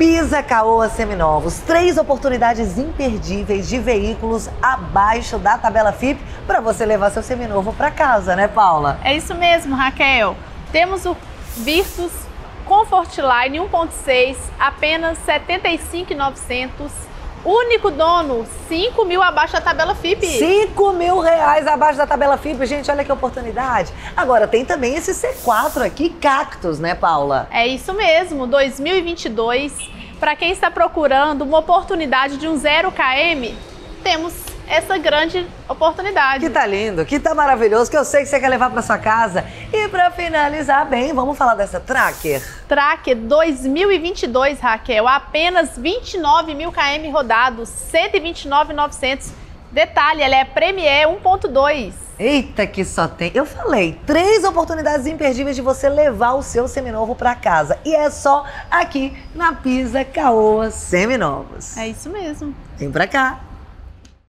Pisa Caoa Seminovos, 3 oportunidades imperdíveis de veículos abaixo da tabela FIPE para você levar seu seminovo para casa, né, Paula? É isso mesmo, Raquel. Temos o Virtus Comfortline 1.6, apenas R$ 75.900. Único dono, 5 mil abaixo da tabela FIPE. 5 mil reais abaixo da tabela FIPE, gente, olha que oportunidade. Agora, tem também esse C4 aqui, Cactus, né, Paula? É isso mesmo, 2022. Para quem está procurando uma oportunidade de um 0 km, temos essa grande oportunidade. Que tá lindo, que tá maravilhoso, que eu sei que você quer levar para sua casa. E para finalizar bem, vamos falar dessa Tracker. Tracker 2022, Raquel, apenas 29 mil km rodados, 129.900. Detalhe, ela é Premier 1.2. Eita, que só tem... Eu falei, 3 oportunidades imperdíveis de você levar o seu seminovo para casa. E é só aqui na Pisa Caoa Seminovos. É isso mesmo. Vem para cá.